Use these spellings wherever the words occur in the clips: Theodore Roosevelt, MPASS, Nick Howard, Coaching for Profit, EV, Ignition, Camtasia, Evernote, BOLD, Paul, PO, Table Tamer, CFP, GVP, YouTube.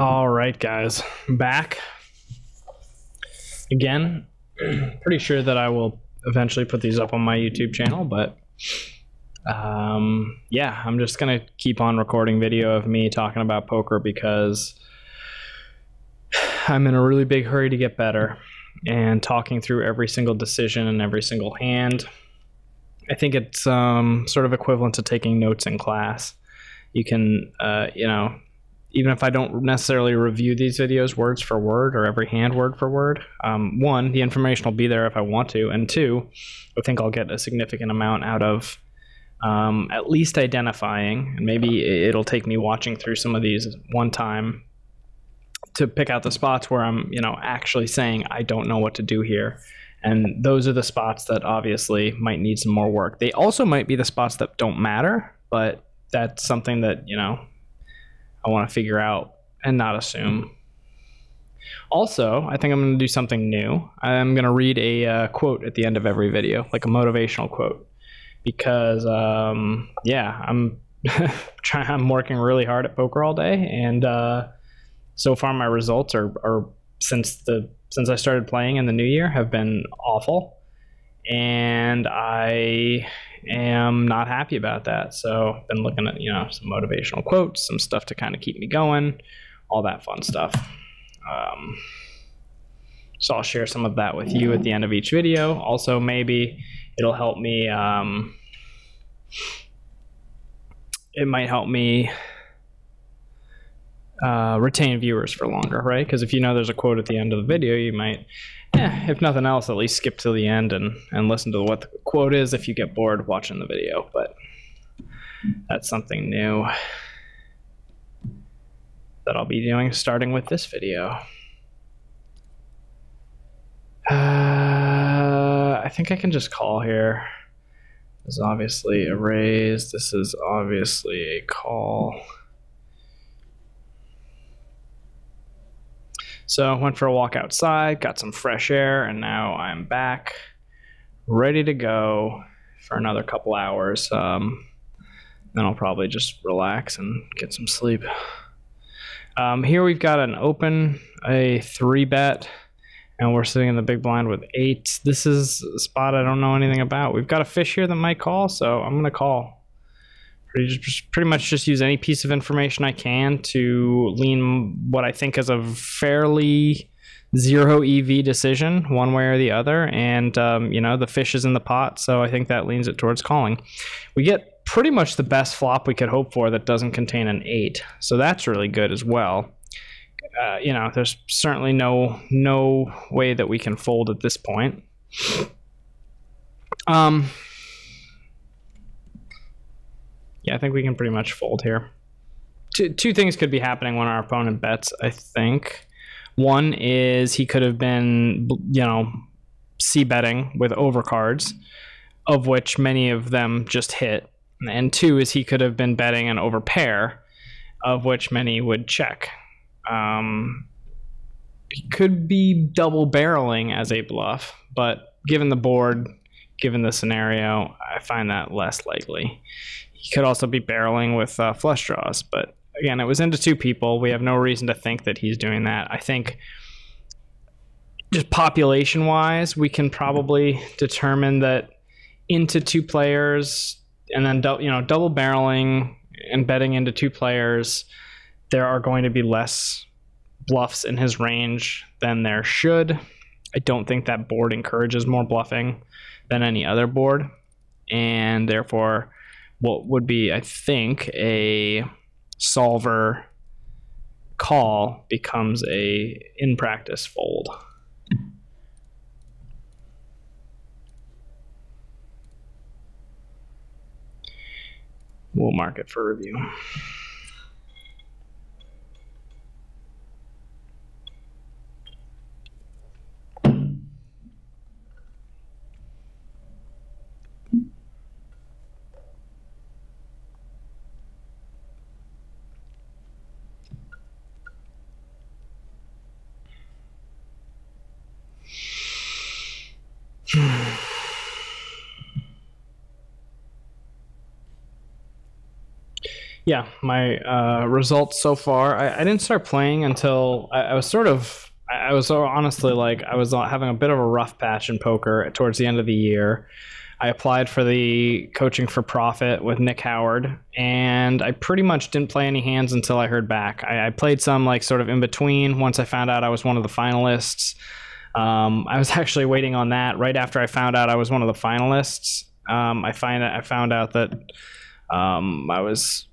All right, guys, I'm back again. Pretty sure that I will eventually put these up on my YouTube channel, but yeah, I'm just gonna keep on recording video of me talking about poker because I'm in a really big hurry to get better, and talking through every single decision and every single hand, I think it's sort of equivalent to taking notes in class. You can you know, even if I don't necessarily review these videos words for word or every hand word for word, one, the information will be there if I want to, and two, I think I'll get a significant amount out of at least identifying, and maybe it'll take me watching through some of these one time to pick out the spots where I'm, you know, actually saying I don't know what to do here. And those are the spots that obviously might need some more work. They also might be the spots that don't matter, but that's something that, you know, I want to figure out and not assume. Also, I think I'm going to do something new. I'm going to read a quote at the end of every video, like a motivational quote, because yeah, I'm I'm working really hard at poker all day, and so far my results are since I started playing in the new year have been awful, and I am not happy about that. So I've been looking at, you know, some motivational quotes, some stuff to kind of keep me going, all that fun stuff. So I'll share some of that with you at the end of each video. Also, maybe it'll help me. It might help me retain viewers for longer, right? Because if you know there's a quote at the end of the video, you might, if nothing else, at least skip to the end and listen to what the quote is if you get bored watching the video. But that's something new that I'll be doing starting with this video. I think I can just call here. This is obviously a raise. This is obviously a call. So I went for a walk outside, got some fresh air, and now I'm back, ready to go for another couple hours. Then I'll probably just relax and get some sleep. Here we've got an open, a 3-bet, and we're sitting in the big blind with 8. This is a spot I don't know anything about. We've got a fish here that might call, so I'm going to call. Pretty much just use any piece of information I can to lean what I think is a fairly zero EV decision one way or the other, and you know, the fish is in the pot, so I think that leans it towards calling. We get pretty much the best flop we could hope for that doesn't contain an 8, so that's really good as well. You know, there's certainly no way that we can fold at this point. Yeah, I think we can pretty much fold here. Two things could be happening when our opponent bets, I think. One is he could have been, you know, c-betting with overcards, of which many of them just hit. And two is he could have been betting an overpair, of which many would check. He could be double barreling as a bluff, but given the board, given the scenario, I find that less likely. He could also be barreling with flush draws, but again, it was into two people. We have no reason to think that he's doing that. I think just population-wise, we can probably determine that into two players, and then you know, double barreling and betting into two players, there are going to be less bluffs in his range than there should. I don't think that board encourages more bluffing than any other board, and therefore what would be, I think, a solver call becomes a, in practice, fold. We'll mark it for review. yeah, my results so far, I didn't start playing until I was sort of, I was honestly like, I was having a bit of a rough patch in poker towards the end of the year. I applied for the Coaching for Profit with Nick Howard, and I pretty much didn't play any hands until I heard back. I played some like sort of in between once I found out I was one of the finalists. I was actually waiting on that right after I found out I was one of the finalists. I found out that I was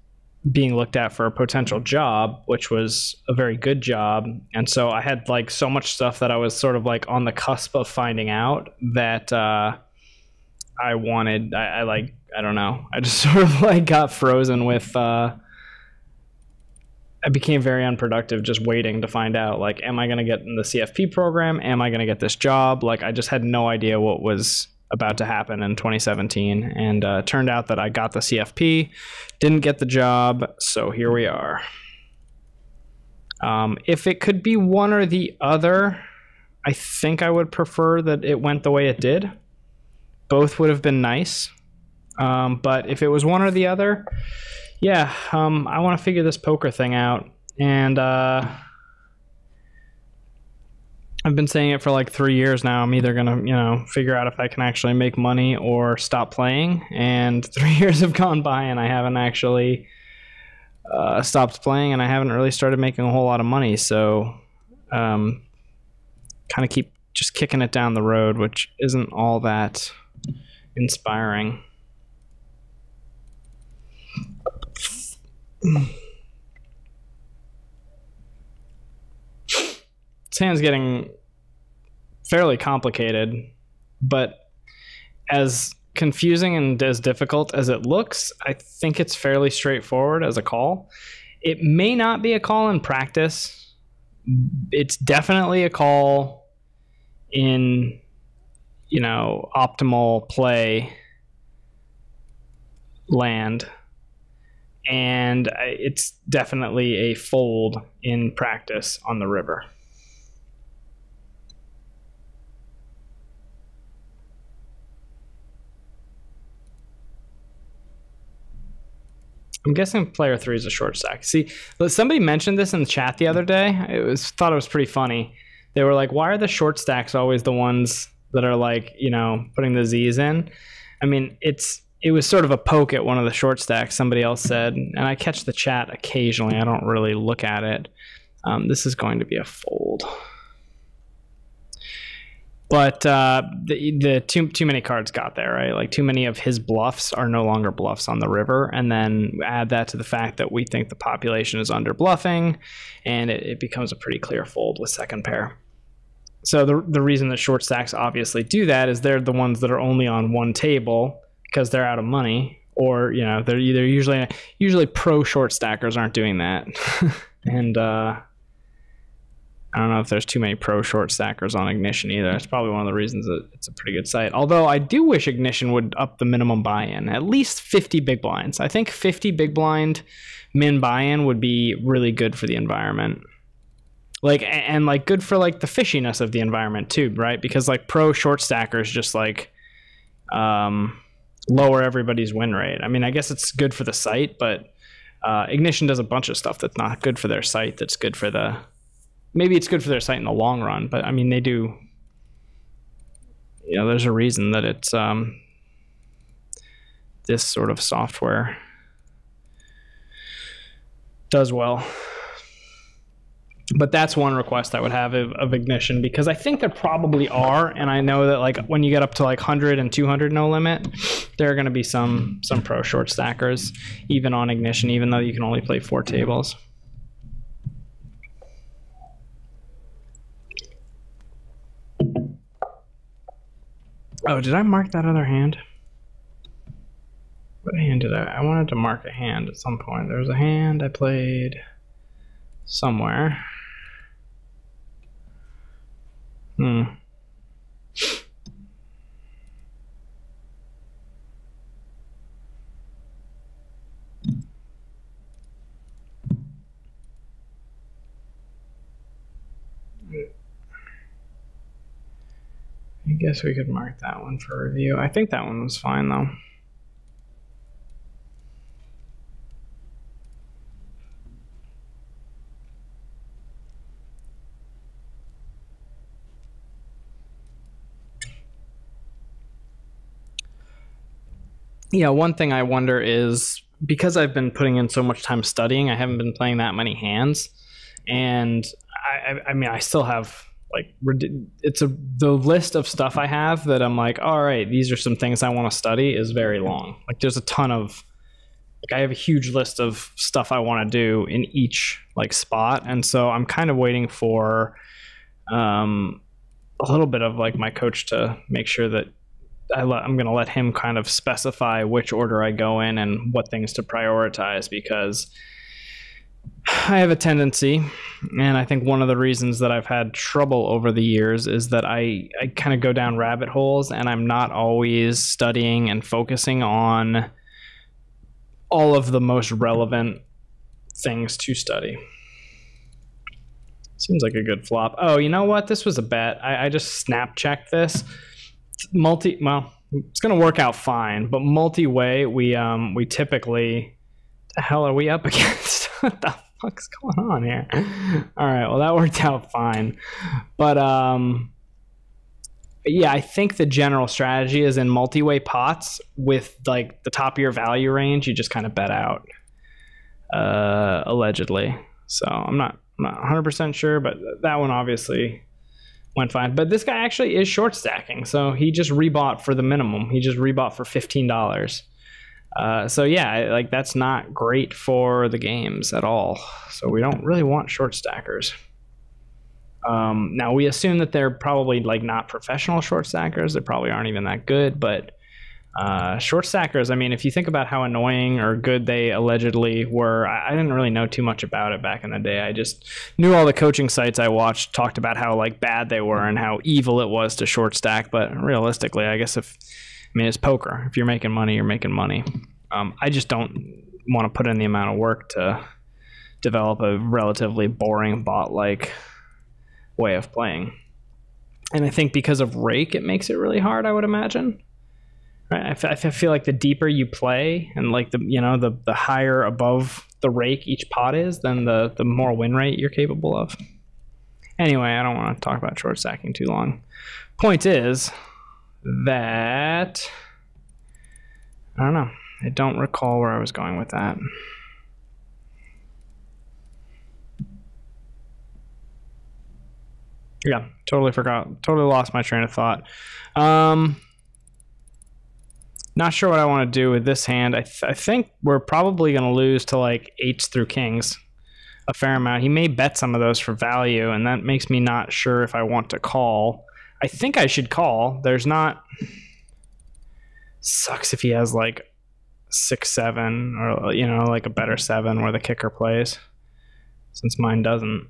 being looked at for a potential job, which was a very good job. And so I had like so much stuff that I was sort of like on the cusp of finding out that I wanted, I like, I don't know. I just sort of like got frozen with, I became very unproductive just waiting to find out, like, am I going to get in the CFP program? Am I going to get this job? Like, I just had no idea what was about to happen in 2017. And it turned out that I got the CFP, didn't get the job. So here we are. If it could be one or the other, I think I would prefer that it went the way it did. Both would have been nice. But if it was one or the other, yeah, I want to figure this poker thing out. And I've been saying it for like 3 years now. I'm either going to, you know, figure out if I can actually make money or stop playing. And 3 years have gone by and I haven't actually stopped playing, and I haven't really started making a whole lot of money. So kind of keep just kicking it down the road, which isn't all that inspiring. This hand's getting fairly complicated, but as confusing and as difficult as it looks, I think it's fairly straightforward as a call. It may not be a call in practice. It's definitely a call in, you know, optimal play land, and it's definitely a fold in practice on the river. I'm guessing player three is a short stack. See, somebody mentioned this in the chat the other day. Thought it was pretty funny. They were like, why are the short stacks always the ones that are like, you know, putting the Z's in? I mean, it was sort of a poke at one of the short stacks, somebody else said, and I catch the chat occasionally. I don't really look at it. This is going to be a fold. But the too many cards got there, right? Like too many of his bluffs are no longer bluffs on the river. And then add that to the fact that we think the population is under bluffing, and it becomes a pretty clear fold with second pair. So the reason that short stacks obviously do that is they're the ones that are only on one table because they're out of money, or you know, they're either usually pro short stackers aren't doing that. And I don't know if there's too many pro short stackers on Ignition either. It's probably one of the reasons that it's a pretty good site. Although I do wish Ignition would up the minimum buy-in, at least 50 big blinds. I think 50 big blind min buy-in would be really good for the environment. Like, and like good for like the fishiness of the environment too, right? Because like pro short stackers just like lower everybody's win rate. I mean, I guess it's good for the site, but Ignition does a bunch of stuff that's not good for their site. That's good for the, maybe it's good for their site in the long run, but I mean, they do, you know, there's a reason that it's this sort of software does well. But that's one request I would have of Ignition, because I think there probably are, and I know that like when you get up to like 100 and 200 no limit, there are going to be some pro short stackers even on Ignition, even though you can only play 4 tables. Oh, did I mark that other hand? What hand did I wanted to mark a hand at some point. There was a hand I played somewhere. I guess we could mark that one for review. I think that one was fine though. you know, one thing I wonder is, because I've been putting in so much time studying, I haven't been playing that many hands. And I mean, I still have, like, it's the list of stuff I have that I'm like, all right, these are some things I want to study, is very long. Like, there's a ton of, like, I have a huge list of stuff I want to do in each, like, spot. And so I'm kind of waiting for a little bit of, like, my coach to make sure that I'm going to let him kind of specify which order I go in and what things to prioritize, because I have a tendency, and I think one of the reasons that I've had trouble over the years is that I kind of go down rabbit holes, and I'm not always studying and focusing on all of the most relevant things to study. Seems like a good flop. Oh, you know what? This was a bet. I just snap-checked this. Well, it's going to work out fine, but multi-way, we typically... The hell are we up against? What the fuck's going on here? All right, well, that worked out fine. But yeah, I think the general strategy is in multi-way pots with, like, the top of your value range, you just kind of bet out, allegedly. So I'm not 100% sure, but that one obviously went fine. But this guy actually is short stacking, so he just rebought for the minimum. He just rebought for $15. So yeah, like, that's not great for the games at all. So we don't really want short stackers. Now, we assume that they're probably, like, not professional short stackers. They probably aren't even that good, but short stackers, I mean, if you think about how annoying or good they allegedly were, I didn't really know too much about it back in the day. I just knew all the coaching sites I watched talked about how, like, bad they were and how evil it was to short stack. But realistically, I guess I mean, it's poker. If you're making money, you're making money. I just don't want to put in the amount of work to develop a relatively boring bot-like way of playing. And I think because of rake, it makes it really hard, I would imagine. Right? I feel like the deeper you play, and, like, the higher above the rake each pot is, then the more win rate you're capable of. Anyway, I don't want to talk about short stacking too long. Point is... that I don't know. I don't recall where I was going with that. Yeah, totally forgot. Totally lost my train of thought. Not sure what I want to do with this hand. I think we're probably going to lose to, like, eights through kings a fair amount. He may bet some of those for value, and that makes me not sure if I want to call. I think I should call. There's not... Sucks if he has, like, 6-7 or, you know, like a better 7 where the kicker plays, since mine doesn't.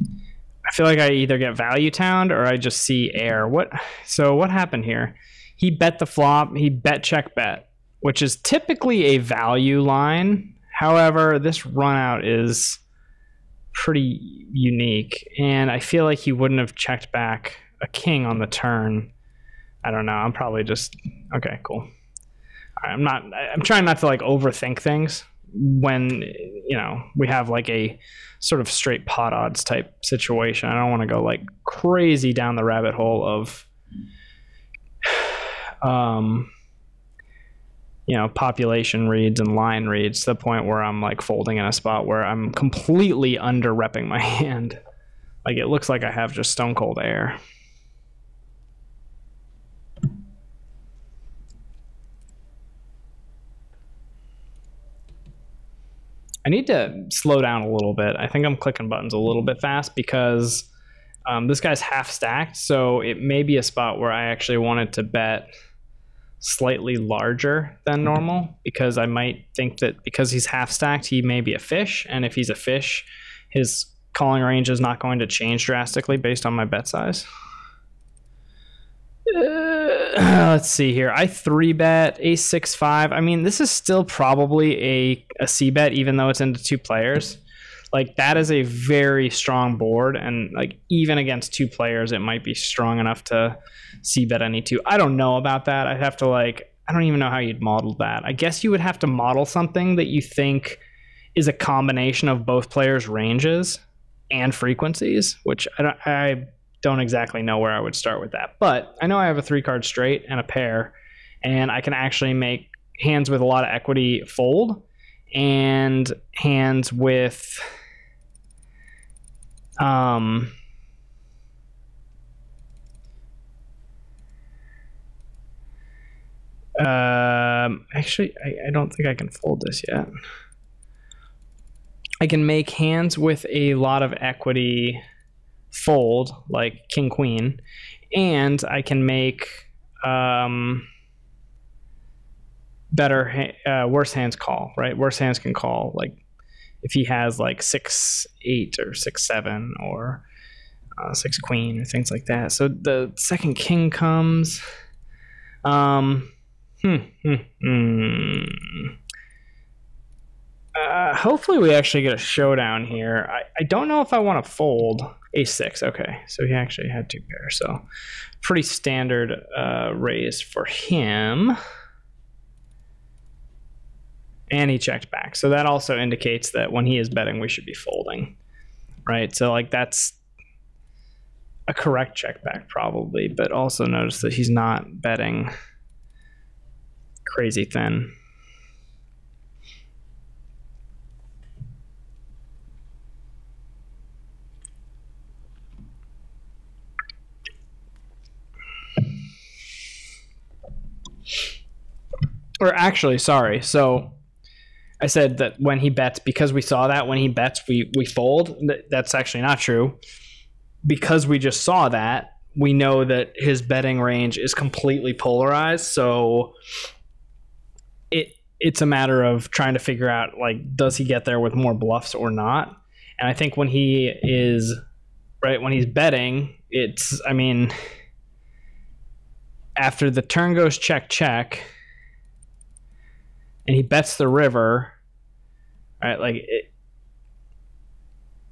I feel like I either get value towned or I just see air. So what happened here? He bet the flop. He bet check bet, which is typically a value line. However, this run out is... pretty unique, and I feel like he wouldn't have checked back a king on the turn. I don't know. I'm probably just okay, cool. I'm trying not to, like, overthink things when, you know, we have, like, a sort of straight pot odds type situation. I don't want to go, like, crazy down the rabbit hole of you know, population reads and line reads to the point where I'm, like, folding in a spot where I'm completely under-repping my hand. Like, it looks like I have just stone cold air. I need to slow down a little bit. I think I'm clicking buttons a little bit fast because this guy's half stacked, so it may be a spot where I actually wanted to bet slightly larger than normal, because I might think that because he's half stacked, he may be a fish, and if he's a fish, his calling range is not going to change drastically based on my bet size. Let's see here. I 3-bet ace 6-5. I mean, this is still probably a c-bet, even though it's into two players. Like, that is a very strong board, and, like, even against two players, it might be strong enough to c-bet any two. I don't know about that. I'd have to, like, I don't even know how you'd model that. I guess you would have to model something that you think is a combination of both players' ranges and frequencies, which I don't exactly know where I would start with that. But I know I have a 3-card straight and a pair, and I can actually make hands with a lot of equity fold and hands with actually, I don't think I can fold this yet. I can make hands with a lot of equity fold, like king queen, and I can make better worse hands call, right? Worse hands can call, like if he has like 6-8 or 6-7 or 6 queen or things like that. So the second king comes. Hopefully we actually get a showdown here. I don't know if I want to fold a6. Okay, so he actually had 2 pairs, so pretty standard raise for him. And he checked back, so that also indicates that when he is betting, we should be folding, right? So like that's a correct check back probably, but also notice that he's not betting crazy thin. Or actually, sorry, so I said that when he bets, because we saw that when he bets, we fold. That's actually not true. Because we just saw that, we know that his betting range is completely polarized. So it's a matter of trying to figure out, like, does he get there with more bluffs or not? And I think when he is, right, when he's betting, it's, I mean, after the turn goes check, check, and he bets the river, right? Like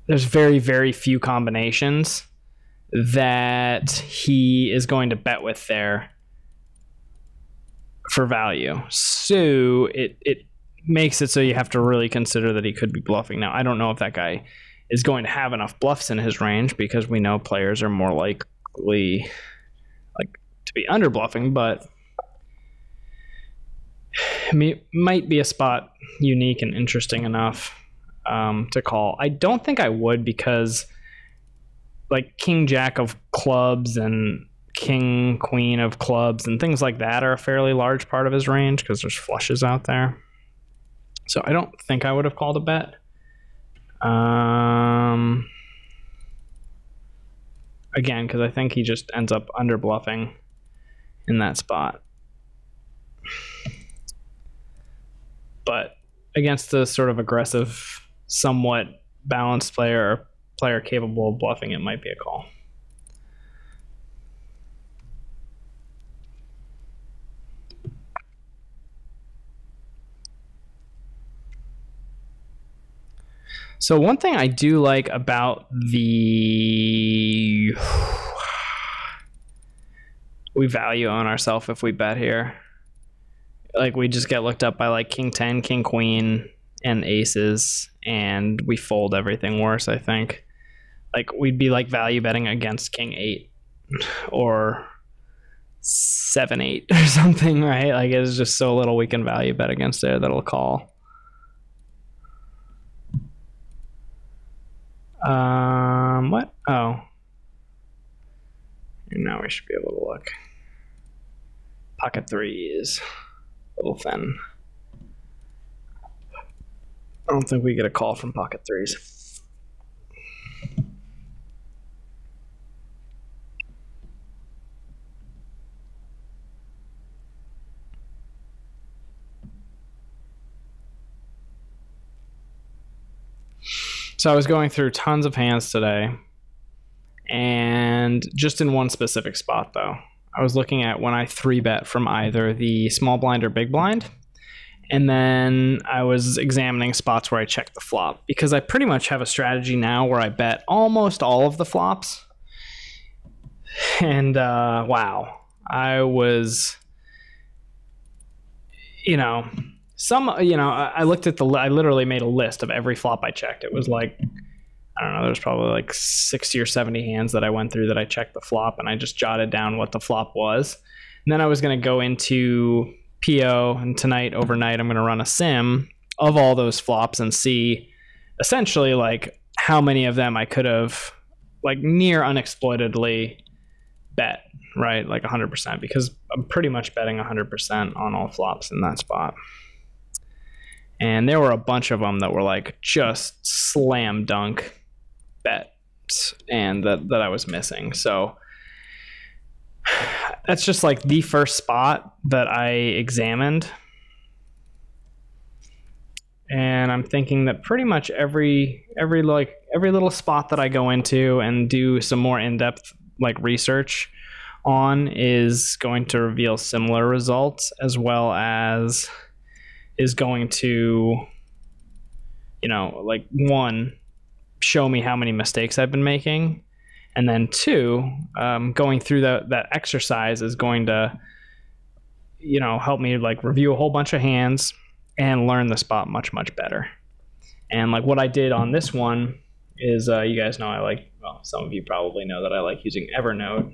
there's very, very few combinations that he is going to bet with there for value. So it makes it so you have to really consider that he could be bluffing. Now, I don't know if that guy is going to have enough bluffs in his range, because we know players are more likely to be under bluffing, but I mean, it might be a spot unique and interesting enough to call. I don't think I would, because like king jack of clubs and king queen of clubs and things like that are a fairly large part of his range, because there's flushes out there. So I don't think I would have called a bet. Again, because I think he just ends up under bluffing in that spot. But against the sort of aggressive, somewhat balanced player, or player capable of bluffing, it might be a call. So one thing I do like about the... We value on ourselves if we bet here. Like we just get looked up by like king 10, king queen, and aces, and we fold everything worse, I think. Like we'd be like value betting against king 8 or 7-8 or something, right? Like it's just so little we can value bet against there that'll call. What? Oh. And now we should be able to look. Pocket threes. Little thin. I don't think we get a call from pocket threes. So I was going through tons of hands today, and just in one specific spot though. I was looking at when I 3-bet from either the small blind or big blind, and then I was examining spots where I checked the flop, because I pretty much have a strategy now where I bet almost all of the flops. And wow, I was, I looked at I literally made a list of every flop I checked. It was like, I don't know, there's probably like 60 or 70 hands that I went through that I checked the flop, and I just jotted down what the flop was. And then I was going to go into PO, and tonight, overnight, I'm going to run a sim of all those flops and see essentially like how many of them I could have like near unexploitedly bet, right? Like 100%, because I'm pretty much betting 100% on all flops in that spot. And there were a bunch of them that were like just slam dunk bets and that I was missing. So that's just like the first spot that I examined. And I'm thinking that pretty much every little spot that I go into and do some more in-depth like research on is going to reveal similar results, as well as is going to, you know, like one, show me how many mistakes I've been making. And then two, going through that exercise is going to, you know, help me like review a whole bunch of hands and learn the spot much, much better. And like what I did on this one is, you guys know I like, well, some of you probably know that I like using Evernote.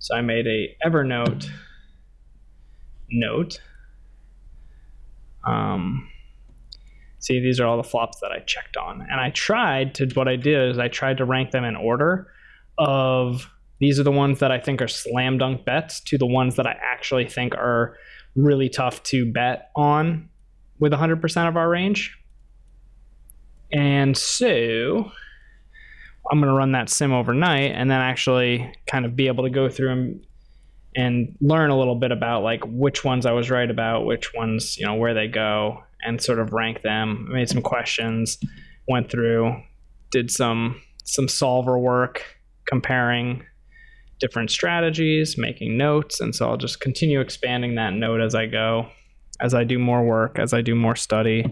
So I made a Evernote note. See, these are all the flops that I checked on, and what I did is I tried to rank them in order of these are the ones that I think are slam dunk bets to the ones that I actually think are really tough to bet on with 100% of our range. And so I'm going to run that sim overnight and then actually kind of be able to go through and learn a little bit about like which ones I was right about, which ones, you know, where they go, and sort of rank them. I made some questions, went through, did some solver work, comparing different strategies, making notes. And so I'll just continue expanding that note as I go, as I do more work, as I do more study.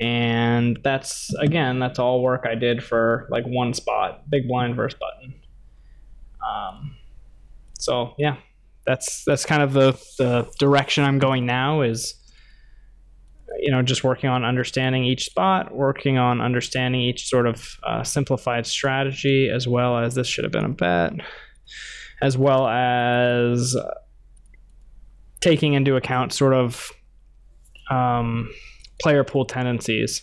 And that's, again, that's all work I did for like one spot, big blind versus button. So yeah. That's kind of the direction I'm going now is, you know, just working on understanding each spot, working on understanding each sort of simplified strategy, as well as this should have been a bet, as well as taking into account sort of player pool tendencies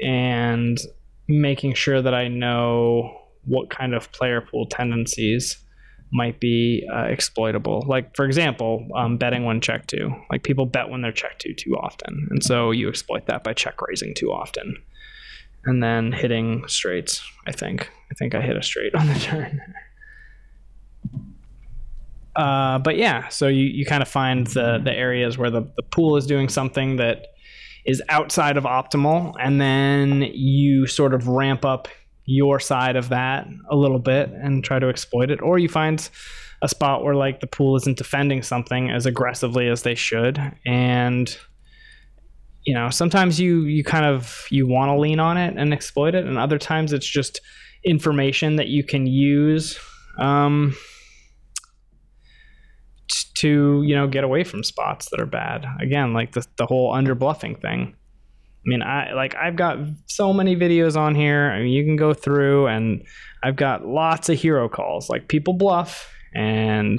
and making sure that I know what kind of player pool tendencies might be exploitable. Like, for example, betting when check to. Like, people bet when they're check to too often. And so you exploit that by check raising too often. And then hitting straights, I think. I think I hit a straight on the turn. But yeah, so you kind of find the areas where the pool is doing something that is outside of optimal. And then you sort of ramp up your side of that a little bit and try to exploit it. Or you find a spot where like the pool isn't defending something as aggressively as they should, and you know, sometimes you want to lean on it and exploit it, and other times it's just information that you can use to, you know, get away from spots that are bad. Again, like the whole under bluffing thing. I mean, I've got so many videos on here. I mean, you can go through, and I've got lots of hero calls. Like, people bluff, and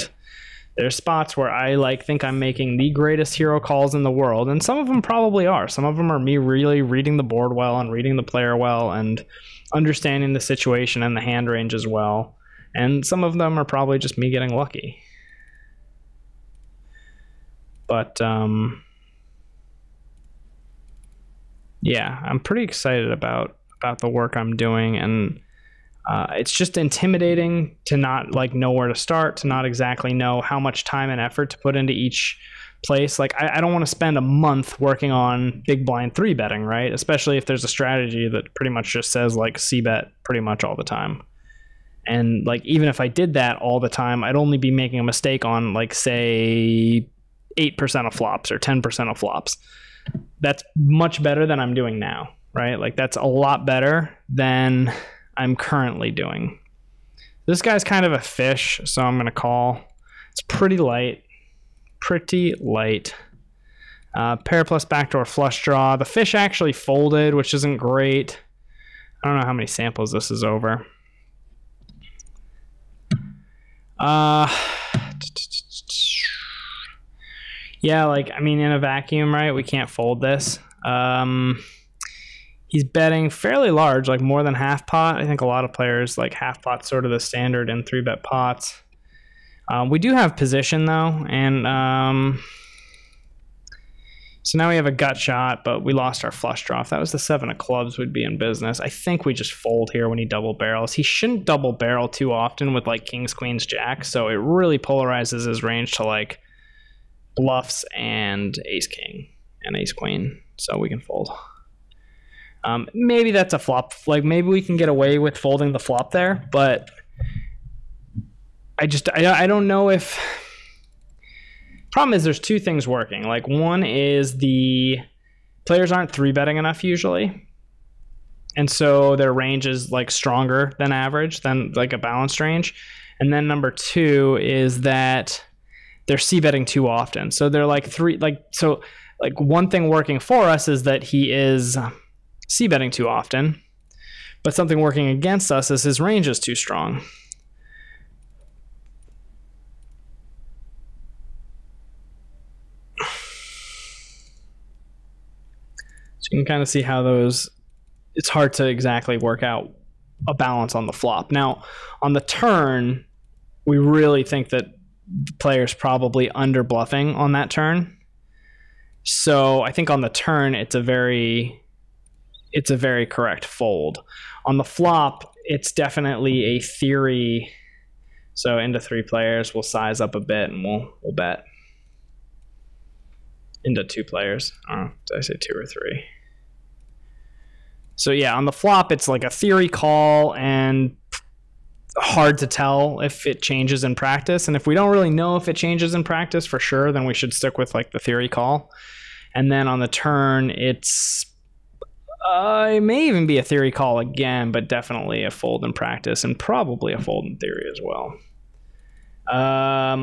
there's spots where I like think I'm making the greatest hero calls in the world, and some of them probably are. Some of them are me really reading the board well and reading the player well and understanding the situation and the hand range as well. And some of them are probably just me getting lucky. But yeah, I'm pretty excited about the work I'm doing, and it's just intimidating to not like know where to start, to not exactly know how much time and effort to put into each place. Like, I don't want to spend a month working on big blind three betting, right? Especially if there's a strategy that pretty much just says like C bet pretty much all the time. And like, even if I did that all the time, I'd only be making a mistake on like, say, 8% of flops or 10% of flops. That's much better than I'm doing now, right? Like, that's a lot better than I'm currently doing. This guy's kind of a fish, so I'm going to call. It's pretty light. Pretty light. Pair plus backdoor flush draw. The fish actually folded, which isn't great. I don't know how many samples this is over. Yeah, like, I mean, in a vacuum, right? We can't fold this. He's betting fairly large, like more than half pot. I think a lot of players like half pot, sort of the standard in 3-bet pots. We do have position though, and so now we have a gut shot, but we lost our flush draw. If that was the 7 of clubs, we'd be in business. I think we just fold here when he double barrels. He shouldn't double barrel too often with like kings, queens, jacks, so it really polarizes his range to like bluffs and ace king and ace queen, so we can fold. Maybe that's a flop. Like maybe we can get away with folding the flop there, but I don't know if. Problem is there's two things working. Like one is the players aren't 3-betting enough usually, and so their range is like stronger than average, than like a balanced range. And then number two is that they're c-betting too often. So they're like one thing working for us is that he is c-betting too often, but something working against us is his range is too strong. So you can kind of see how those, it's hard to exactly work out a balance on the flop. Now, on the turn, we really think that the player's probably under bluffing on that turn. So I think on the turn, it's a very correct fold. On the flop, it's definitely a theory. So into 3 players, we'll size up a bit and we'll bet. Into 2 players. Oh, did I say 2 or 3? So yeah, on the flop, it's like a theory call and hard to tell if it changes in practice. And if we don't really know if it changes in practice for sure, then we should stick with like the theory call. And then on the turn, it's it may even be a theory call again, but definitely a fold in practice and probably a fold in theory as well. I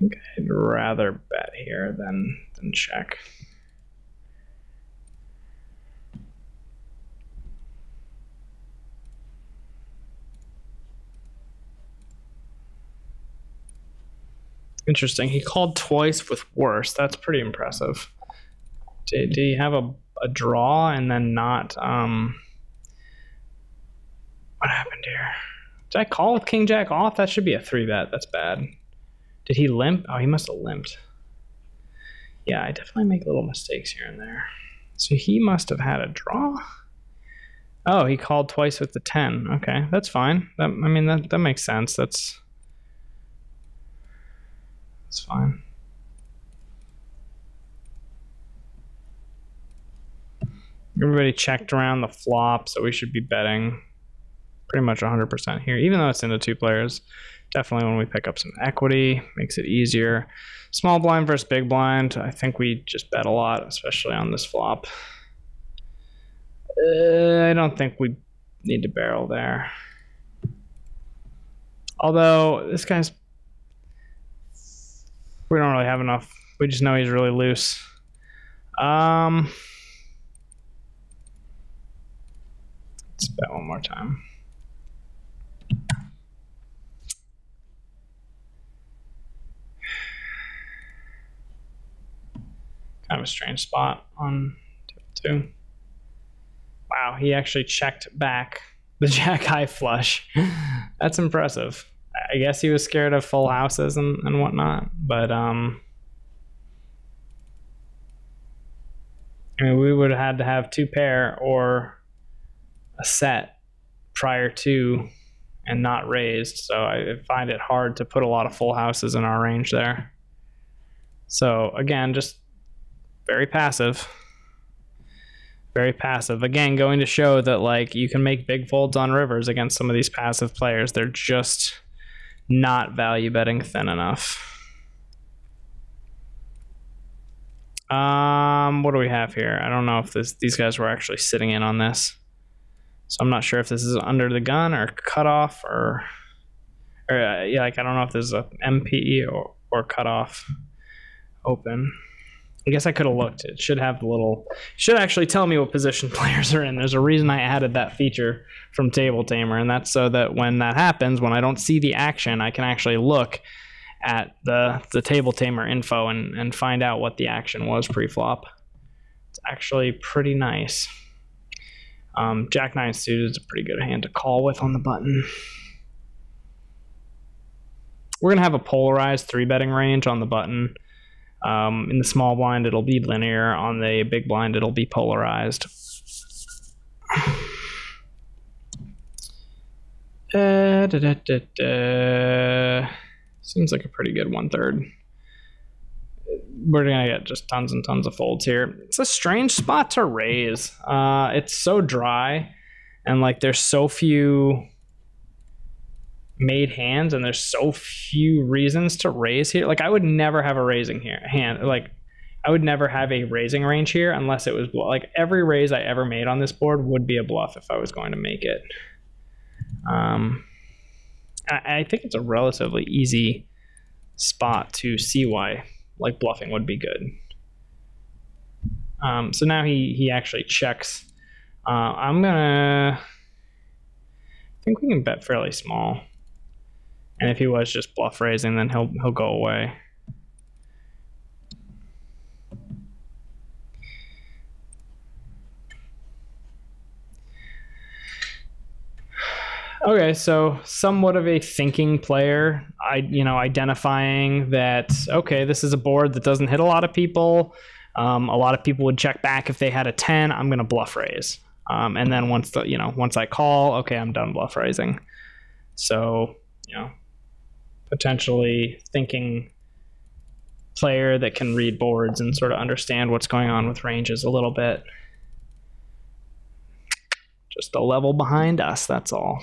think I'd rather bet here than check. Interesting. He called twice with worse. That's pretty impressive. Did he have a draw and then not? What happened here? Did I call with king jack off? That should be a 3-bet. That's bad. Did he limp? Oh, he must have limped. Yeah, I definitely make little mistakes here and there. So he must have had a draw. Oh, he called twice with the 10. Okay, that's fine. That, I mean, that makes sense. That's fine. Everybody checked around the flop, so we should be betting pretty much 100% here, even though it's into 2 players. Definitely when we pick up some equity, makes it easier. Small blind versus big blind. I think we just bet a lot, especially on this flop. I don't think we need to barrel there. Although this guy's, we don't really have enough. We just know he's really loose. Let's bet one more time. Kind of a strange spot on table 2. Wow, he actually checked back the jack high flush. That's impressive. I guess he was scared of full houses and whatnot, but I mean, we would have had to have 2 pair or a set prior to and not raised, so I find it hard to put a lot of full houses in our range there. So again, just very passive, very passive. Again, going to show that like you can make big folds on rivers against some of these passive players. They're just not value betting thin enough. What do we have here? I don't know if these guys were actually sitting in on this. So I'm not sure if this is under the gun or cutoff or yeah, like I don't know if this is a MPE or cutoff open. I guess I could have looked. It should have the little, should actually tell me what position players are in. There's a reason I added that feature from Table Tamer, and that's so that when that happens, when I don't see the action, I can actually look at the Table Tamer info and find out what the action was pre-flop. It's actually pretty nice. Jack 9 suited is a pretty good hand to call with on the button. We're going to have a polarized 3-betting range on the button. In the small blind, it'll be linear. On the big blind, it'll be polarized. Seems like a pretty good 1/3. We're going to get just tons and tons of folds here. It's a strange spot to raise. It's so dry, and like there's so few made hands, and there's so few reasons to raise here. Like I would never have a raising here hand. Like I would never have a raising range here unless it was bluff. Like every raise I ever made on this board would be a bluff if I was going to make it. I think it's a relatively easy spot to see why like bluffing would be good. So now he actually checks. I think we can bet fairly small. And if he was just bluff raising, then he'll go away. Okay, so somewhat of a thinking player, identifying that, okay, this is a board that doesn't hit a lot of people. A lot of people would check back if they had a 10. I'm gonna bluff raise. And then once I call, okay, I'm done bluff raising. So, potentially thinking player that can read boards and sort of understand what's going on with ranges a little bit. Just a level behind us, that's all.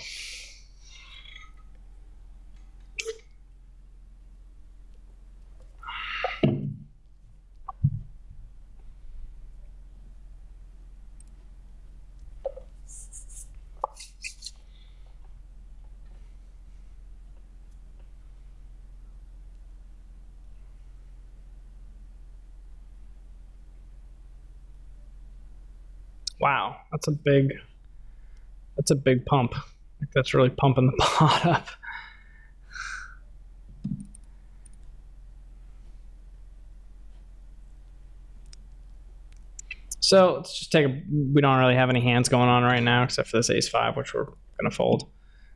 Wow, that's a big pump. That's really pumping the pot up. So let's just we don't really have any hands going on right now except for this ace-5, which we're gonna fold.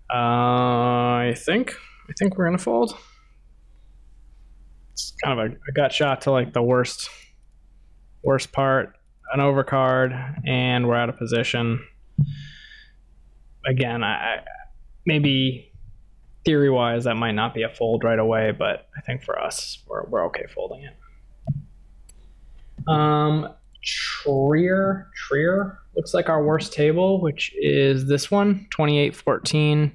I think we're gonna fold. It's kind of a gut shot to like the worst part. An overcard, and we're out of position. Again, maybe theory-wise that might not be a fold right away, but I think for us, we're okay folding it. Trier looks like our worst table, which is this one, 28-14,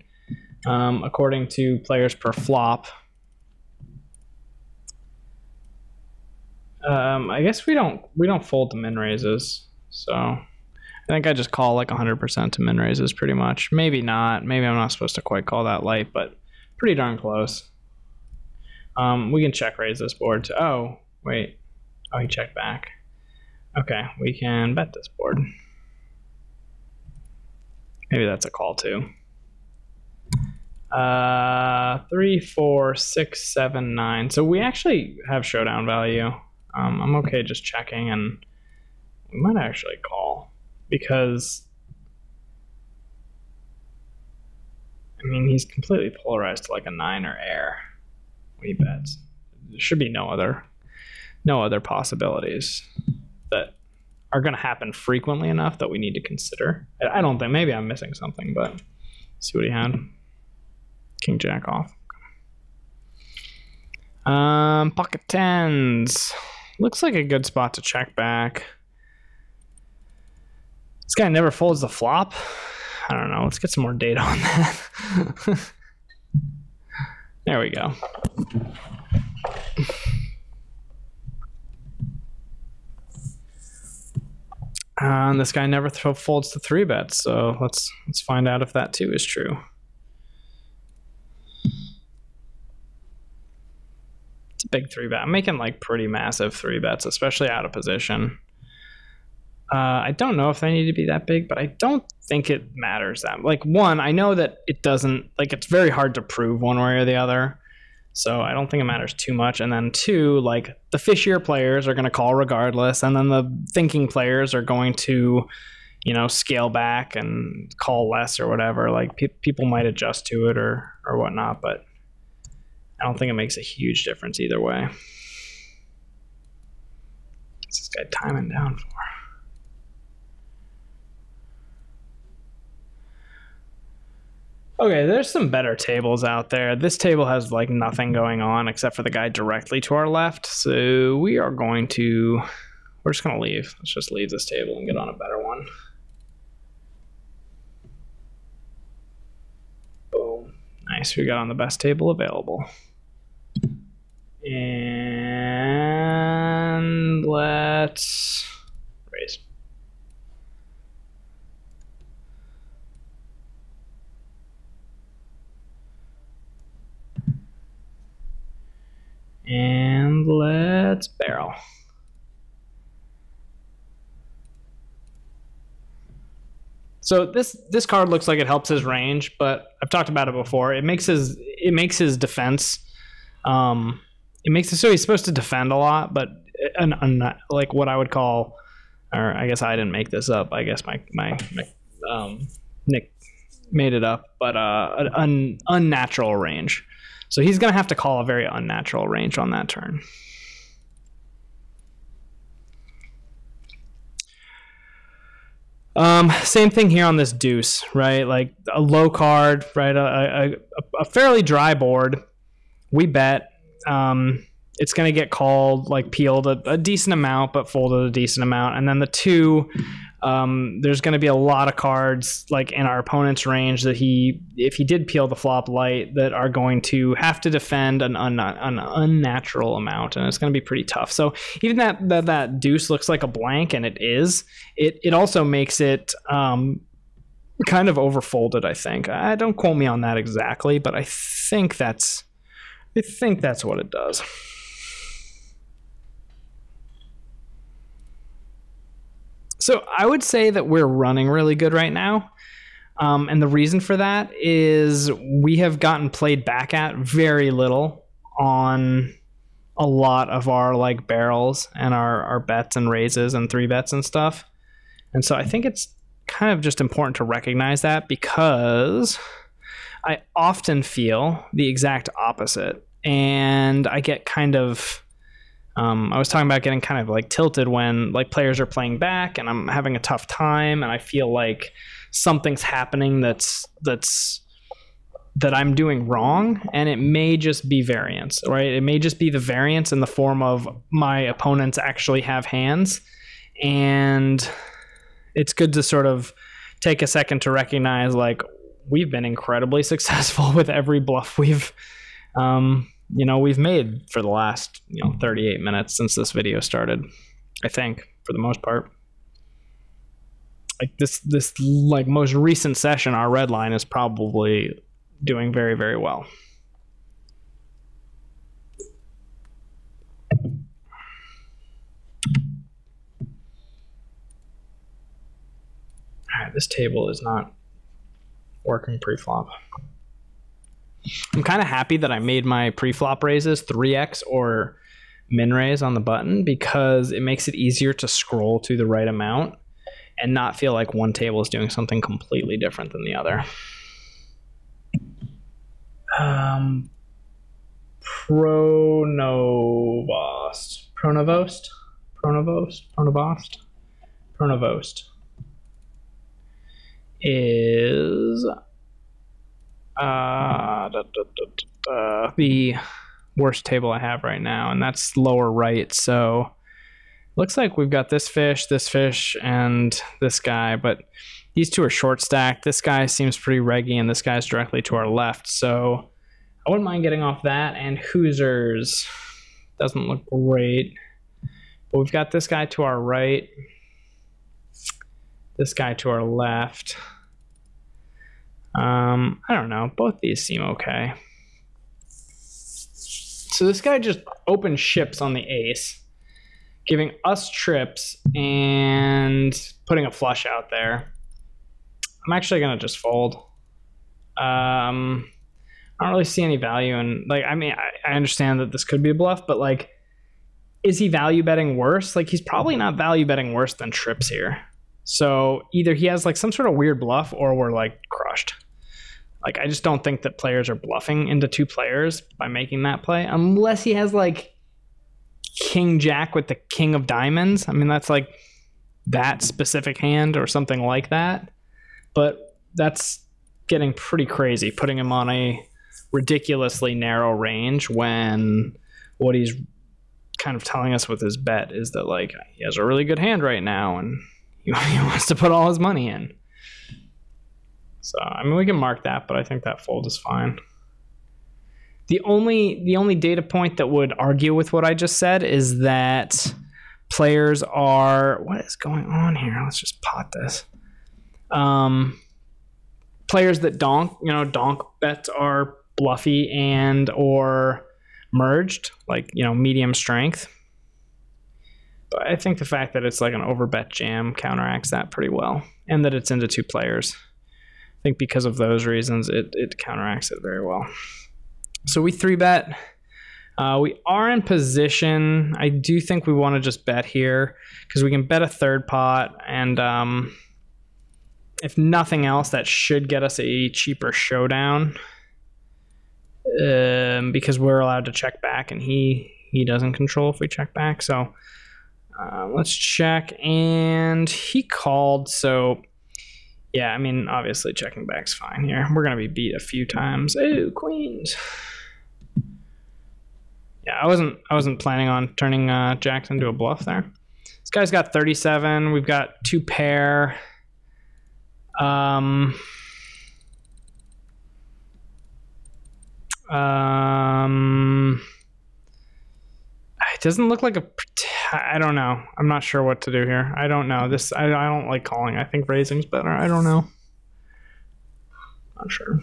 according to players per flop. I guess we don't fold to min raises, so I think I just call like 100% to min raises pretty much. Maybe not. Maybe I'm not supposed to quite call that light, but pretty darn close. We can check raise this board to. Oh wait, oh he checked back. Okay, we can bet this board. Maybe that's a call too. 3, 4, 6, 7, 9. So we actually have showdown value. I'm okay just checking, and we might actually call because, he's completely polarized to like a 9 or air when he bets. There should be no other possibilities that are going to happen frequently enough that we need to consider. I don't think, maybe I'm missing something, but let's see what he had. King Jack off. Pocket 10s. Looks like a good spot to check back. This guy never folds the flop. I don't know. Let's get some more data on that. There we go. And this guy never folds the 3-bets, so let's find out if that too is true. It's a big 3-bet. I'm making like pretty massive 3-bets, especially out of position. I don't know if they need to be that big, but I don't think it matters that. Like, one, I know that it doesn't, like, it's very hard to prove one way or the other. So I don't think it matters too much. And then two, like the fishier players are going to call regardless. And then the thinking players are going to, you know, scale back and call less or whatever. Like people might adjust to it or whatnot, but I don't think it makes a huge difference either way. What's this guy timing down for? Okay, there's some better tables out there. This table has like nothing going on except for the guy directly to our left. So we are going to, we're just gonna leave. Let's just leave this table and get on a better one. Boom, nice, we got on the best table available. And let's raise. And let's barrel. So this card looks like it helps his range, but I've talked about it before. It makes his defense. It makes it so he's supposed to defend a lot, but like what I would call, or I guess I didn't make this up. I guess my Nick made it up, but an unnatural range. So he's going to have to call a very unnatural range on that turn. Same thing here on this deuce, right? Like a low card, right? A fairly dry board. We bet. It's going to get called, like peeled a decent amount, but folded a decent amount. And then the two, there's going to be a lot of cards like in our opponent's range that he, if he did peel the flop light, that are going to have to defend an unnatural amount, and it's going to be pretty tough. So even that deuce looks like a blank, and it is. It also makes it kind of overfolded. I think. I don't quote me on that exactly, but I think that's what it does. So I would say that we're running really good right now. And the reason for that is we have gotten played back at very little on a lot of our like barrels and our bets and raises and three bets and stuff. And so I think it's kind of just important to recognize that, because I often feel the exact opposite, and I get kind of I was talking about getting kind of like tilted when like players are playing back and I'm having a tough time and I feel like something's happening that I'm doing wrong, and it may just be variance, right? It may just be the variance in the form of my opponents actually have hands, and it's good to sort of take a second to recognize like we've been incredibly successful with every bluff we've made for the last 38 minutes since this video started, I think, for the most part. Like this like most recent session, our red line is probably doing very, very well. All right, this table is not working pre-flop. I'm kind of happy that I made my pre-flop raises 3x or min raise on the button, because it makes it easier to scroll to the right amount and not feel like one table is doing something completely different than the other. Pronovost is the worst table I have right now, and that's lower right. So looks like we've got this fish, and this guy, but these two are short stacked. This guy seems pretty reggy, and this guy's directly to our left. So I wouldn't mind getting off that. And Hoosers doesn't look great, but we've got this guy to our right, this guy to our left. I don't know. Both these seem okay. So this guy just opened ships on the ace, giving us trips and putting a flush out there. I'm actually going to just fold. I don't really see any value in, like, I mean, I understand that this could be a bluff, but like, is he value betting worse? Like, he's probably not value betting worse than Trips here. So either he has like some sort of weird bluff or we're like crushed. Like, I just don't think that players are bluffing into two players by making that play, unless he has like King Jack with the King of Diamonds. I mean, that's like that specific hand or something like that. But that's getting pretty crazy, putting him on a ridiculously narrow range when what he's kind of telling us with his bet is that like he has a really good hand right now and he wants to put all his money in. So I mean, we can mark that, but I think that fold is fine. The only data point that would argue with what I just said is that players are, what is going on here? Let's just pot this. Players that donk bets are bluffy and or merged, like, you know, medium strength. But I think the fact that it's like an overbet jam counteracts that pretty well, and that it's into two players. I think because of those reasons, it counteracts it very well. So we 3-bet. We are in position. I do think we want to just bet here because we can bet a third pot, and if nothing else, that should get us a cheaper showdown because we're allowed to check back, and he doesn't control if we check back. So let's check, and he called. So yeah, I mean, obviously checking back's fine here. We're gonna be beat a few times. Oh, queens. Yeah, I wasn't planning on turning jacks into a bluff there. This guy's got 37. We've got two pair. It doesn't look like a, I don't know. I'm not sure what to do here. I don't know. This, I don't like calling. I think raising's better. I don't know. Not sure.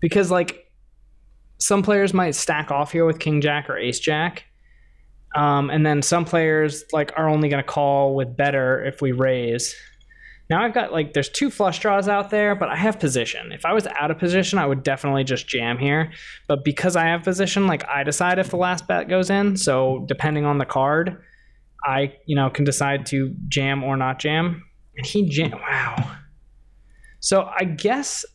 Because like some players might stack off here with King Jack or Ace Jack. And then some players like are only going to call with better if we raise. Now I've got like, there's two flush draws out there, but I have position. If I was out of position, I would definitely just jam here. But because I have position, like I decide if the last bet goes in. So depending on the card, I, you know, can decide to jam or not jam. And he jam. Wow. So I guess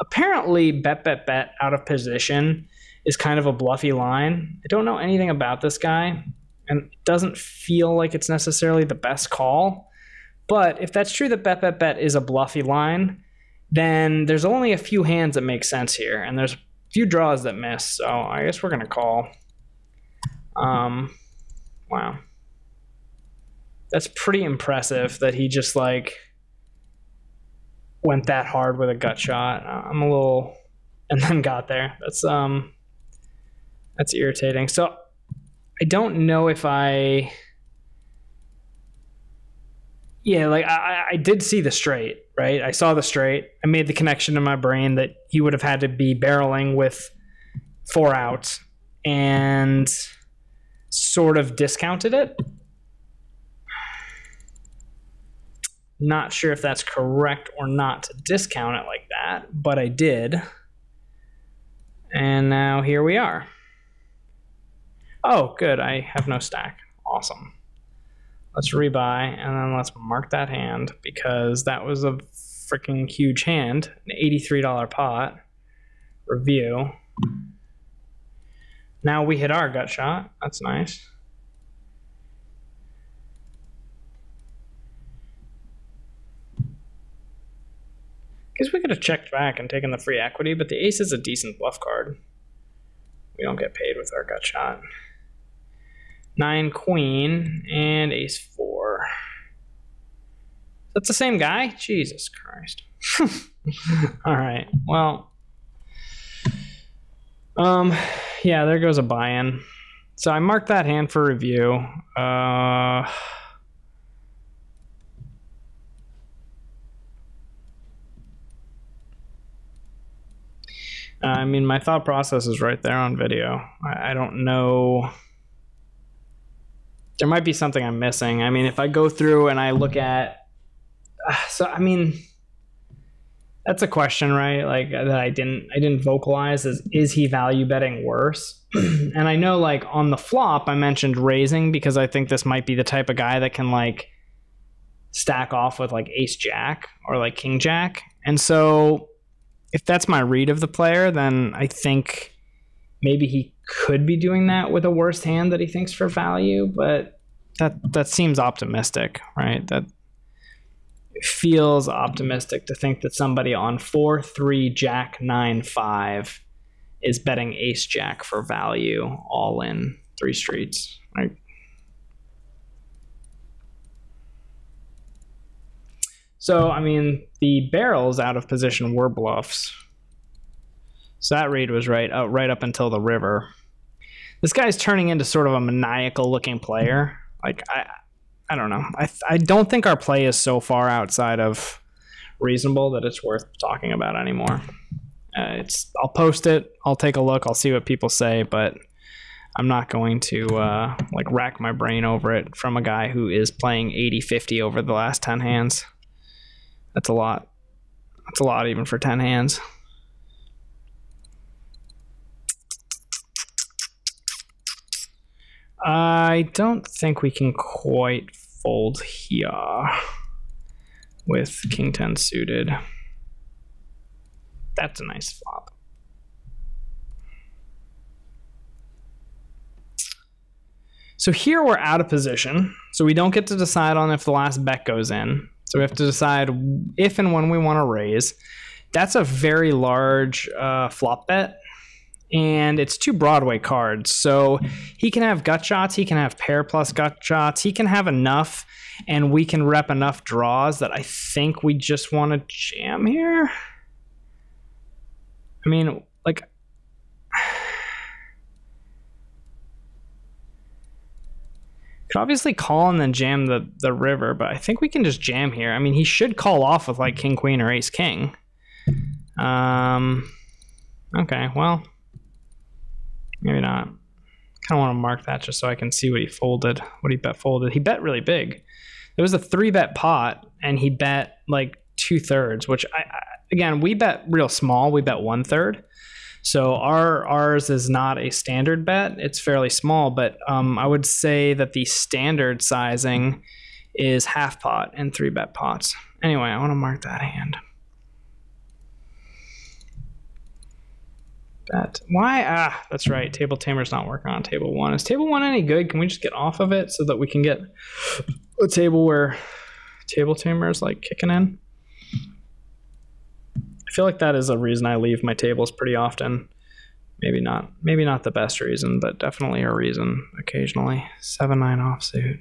apparently bet out of position is kind of a bluffy line. I don't know anything about this guy, and it doesn't feel like it's necessarily the best call. But if that's true that bet is a bluffy line, then there's only a few hands that make sense here, and there's a few draws that miss, so I guess we're gonna call. Wow. That's pretty impressive that he just like went that hard with a gut shot. I'm a little, and then got there. That's irritating. So I don't know if I, yeah, like I did see the straight, right? I saw the straight. I made the connection in my brain that he would have had to be barreling with four outs and sort of discounted it. Not sure if that's correct or not to discount it like that, but I did. And now here we are. Oh, good. I have no stack. Awesome. Let's rebuy, and then let's mark that hand because that was a freaking huge hand, an $83 pot. Review. Now we hit our gut shot. That's nice. Guess we could have checked back and taken the free equity, but the ace is a decent bluff card. We don't get paid with our gut shot. 9 queen and ace 4. That's the same guy? Jesus Christ. All right. Well, yeah, there goes a buy-in. So I marked that hand for review. I mean, my thought process is right there on video. I don't know. There might be something I'm missing. I mean, if I go through and I look at, so I mean, That's a question, right? Like that I didn't vocalize is he value betting worse? And I know like on the flop, I mentioned raising because I think this might be the type of guy that can like stack off with like ace jack or like king jack. And so if that's my read of the player, then I think maybe he could be doing that with a worse hand that he thinks for value, but that seems optimistic, right? That feels optimistic to think that somebody on 4-3 jack 9-5 is betting ace jack for value all in three streets, right? So, I mean, the barrels out of position were bluffs. So that read was right up until the river. This guy's turning into sort of a maniacal looking player. Like, I don't know. I don't think our play is so far outside of reasonable that it's worth talking about anymore. I'll post it. I'll take a look. I'll see what people say, but I'm not going to like rack my brain over it from a guy who is playing 80-50 over the last 10 hands. That's a lot. That's a lot even for 10 hands. I don't think we can quite fold here with king 10 suited. That's a nice flop. So here we're out of position. So we don't get to decide on if the last bet goes in. So we have to decide if and when we want to raise. That's a very large flop bet, and it's two Broadway cards. So he can have gut shots, he can have pair plus gut shots, he can have enough, and we can rep enough draws that I think we just want to jam here. I mean, like, could obviously call and then jam the river, but I think we can just jam here. I mean, he should call off with like king queen or ace king. Okay, well, maybe not. Kind of want to mark that just so I can see what he folded, what he bet folded. He bet really big. It was a 3-bet pot, and he bet like 2/3, which again, we bet real small. We bet 1/3. So ours is not a standard bet. It's fairly small, but I would say that the standard sizing is half pot and 3-bet pots. Anyway, I want to mark that hand. Bet. Why? Ah, that's right. Table Tamer's not working on table one. Is table one any good? Can we just get off of it so that we can get a table where Table Tamer is like kicking in? I feel like that is a reason I leave my tables pretty often. Maybe not the best reason, but definitely a reason occasionally. 7-9 offsuit.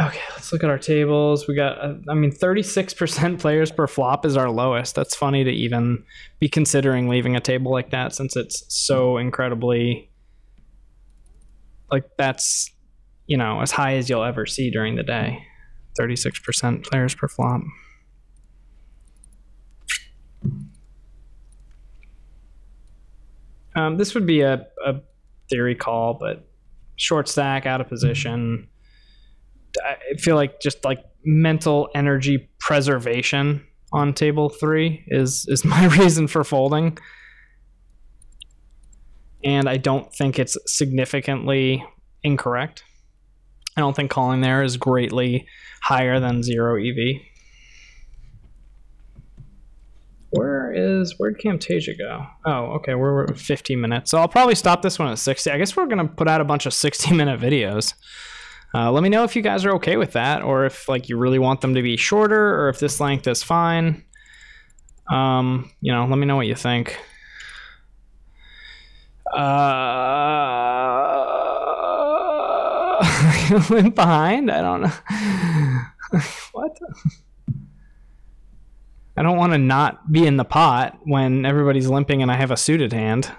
Okay, let's look at our tables. We got, I mean, 36% players per flop is our lowest. That's funny to even be considering leaving a table like that, since it's so incredibly, like, that's, you know, as high as you'll ever see during the day. 36% players per flop. This would be a theory call, but short stack, out of position. I feel like just like mental energy preservation on table three is my reason for folding. And I don't think it's significantly incorrect. I don't think calling there is greatly higher than 0 EV. Where'd Camtasia go? Oh, okay, we're at 50 minutes. So I'll probably stop this one at 60. I guess we're gonna put out a bunch of 60-minute videos. Let me know if you guys are okay with that, or if like you really want them to be shorter, or if this length is fine. You know, let me know what you think. Limp behind? I don't know. What? I don't want to not be in the pot when everybody's limping and I have a suited hand.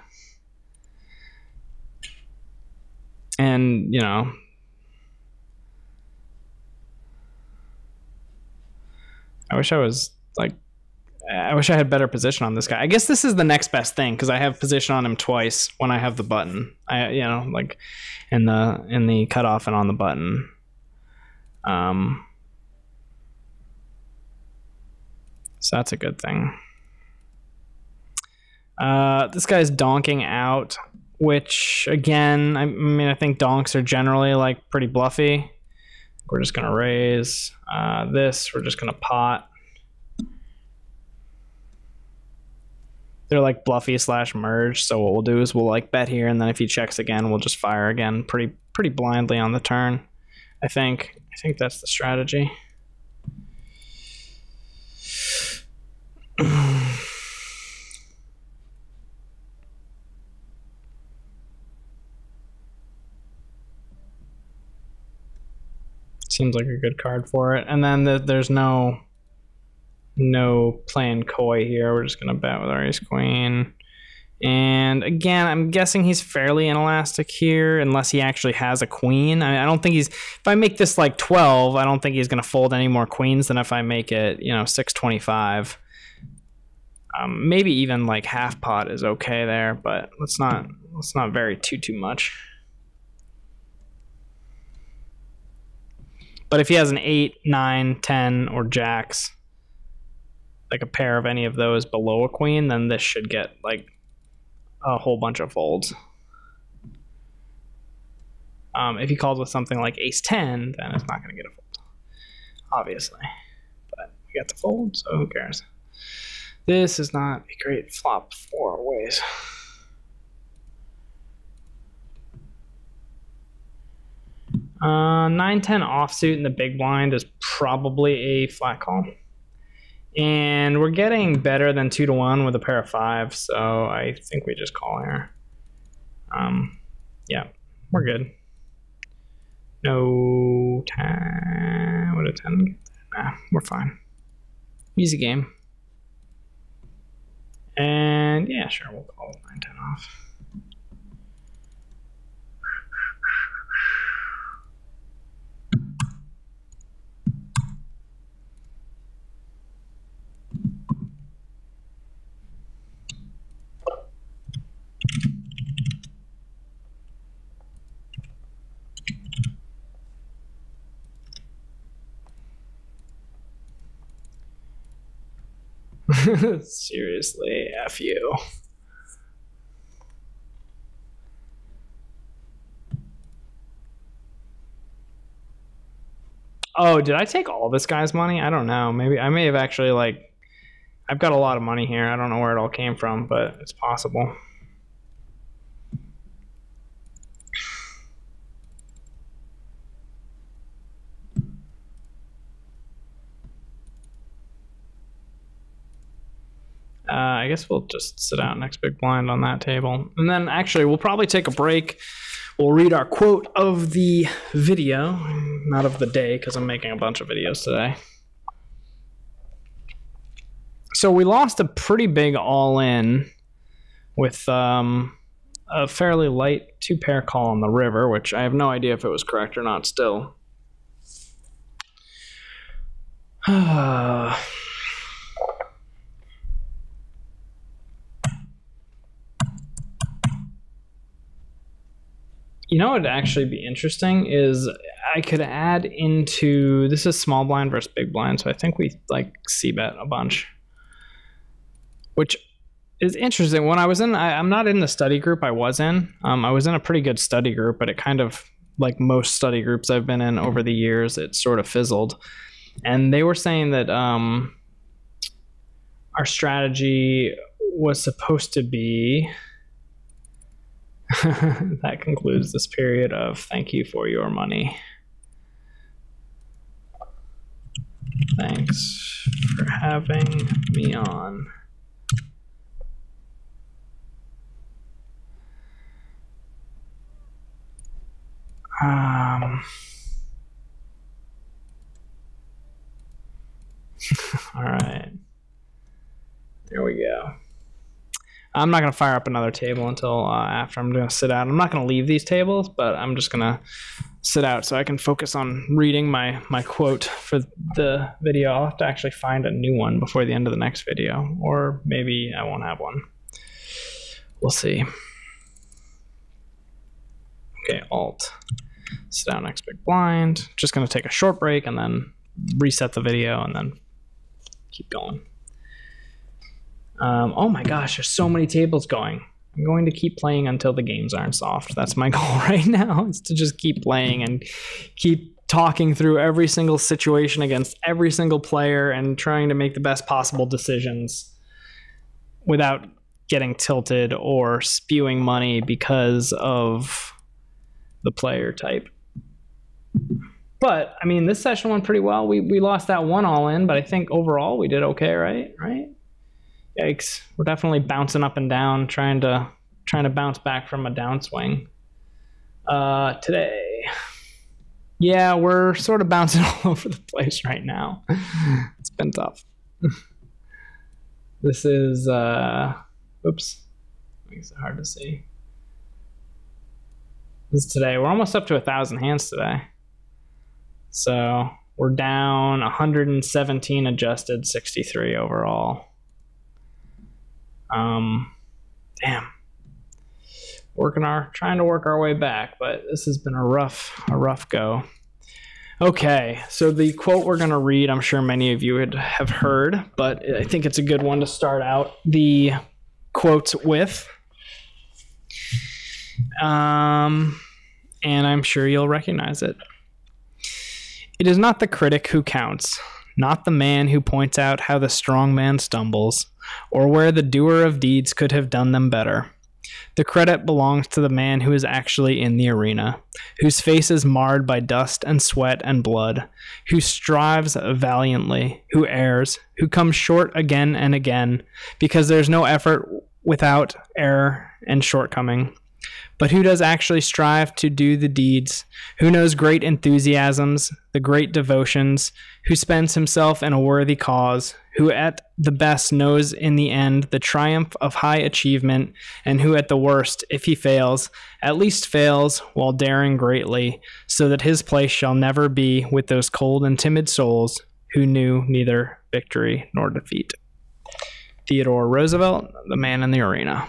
And, you know, I wish I had better position on this guy. I guess this is the next best thing, because I have position on him twice when I have the button. You know, like in the cutoff and on the button. So that's a good thing. This guy's donking out, which again, I think donks are generally like pretty bluffy. We're just gonna raise this, we're just gonna pot. They're like bluffy slash merge, so what we'll do is we'll like bet here, and then if he checks again, we'll just fire again pretty blindly on the turn. I think that's the strategy. Seems like a good card for it. And then there's no playing coy here. We're just gonna bet with our ace queen. And again, I'm guessing he's fairly inelastic here unless he actually has a queen. I don't think he's, if I make this like 12, I don't think he's gonna fold any more queens than if I make it, you know, 625. Maybe even like half pot is okay there, but let's not vary too much. But if he has an 8, 9, 10, or jacks, like a pair of any of those below a queen, then this should get like a whole bunch of folds. If he calls with something like ace 10, then it's not going to get a fold, obviously. But we got the fold, so who cares? This is not a great flop four ways. Nine, 10 offsuit in the big blind is probably a flat call. And we're getting better than 2-to-1 with a pair of 5, so I think we just call here. Yeah, we're good. No 10, what a 10. Nah, we're fine. Easy game. And yeah, sure, we'll call 9, 10 off. Seriously, F you. Oh, did I take all this guy's money? I don't know. Maybe I may have actually, like, I've got a lot of money here. I don't know where it all came from, but it's possible. I guess we'll just sit out next big blind on that table. And then actually, we'll probably take a break. We'll read our quote of the video, not of the day, because I'm making a bunch of videos today. So we lost a pretty big all-in with a fairly light two-pair call on the river, which I have no idea if it was correct or not still. You know what would actually be interesting is I could add into, this is small blind versus big blind, so I think we like c-bet a bunch, which is interesting. When I was in, I'm not in the study group I was in. I was in a pretty good study group, but it kind of, like most study groups I've been in over the years, it sort of fizzled. And they were saying that our strategy was supposed to be, that concludes this period of thank you for your money. Thanks for having me on. All right. There we go. I'm not going to fire up another table until after. I'm going to sit out. I'm not going to leave these tables, but I'm just going to sit out so I can focus on reading my quote for the video. I'll have to actually find a new one before the end of the next video, or maybe I won't have one. We'll see. Okay, alt. Sit out next big blind. Just going to take a short break and then reset the video and then keep going. Oh my gosh, there's so many tables going. I'm going to keep playing until the games aren't soft. That's my goal right now, is to just keep playing and keep talking through every single situation against every single player and trying to make the best possible decisions without getting tilted or spewing money because of the player type. But I mean, this session went pretty well. We lost that one all in, but I think overall we did okay, right? Yikes, we're definitely bouncing up and down, trying to bounce back from a downswing today. Yeah, we're sort of bouncing all over the place right now. It's been tough. This is oops, makes it hard to see. This is today. We're almost up to 1,000 hands today. So we're down 117 adjusted, 63 overall. Damn. Trying to work our way back, but this has been a rough go. Okay, so the quote we're going to read, I'm sure many of you have heard, but I think it's a good one to start out the quotes with. And I'm sure you'll recognize it. It is not the critic who counts, not the man who points out how the strong man stumbles, or where the doer of deeds could have done them better. The credit belongs to the man who is actually in the arena, whose face is marred by dust and sweat and blood, who strives valiantly, who errs, who comes short again and again, because there's no effort without error and shortcoming, but who does actually strive to do the deeds, who knows great enthusiasms, the great devotions, who spends himself in a worthy cause, who at the best knows in the end the triumph of high achievement, and who at the worst, if he fails, at least fails while daring greatly, so that his place shall never be with those cold and timid souls who knew neither victory nor defeat. Theodore Roosevelt, The Man in the Arena.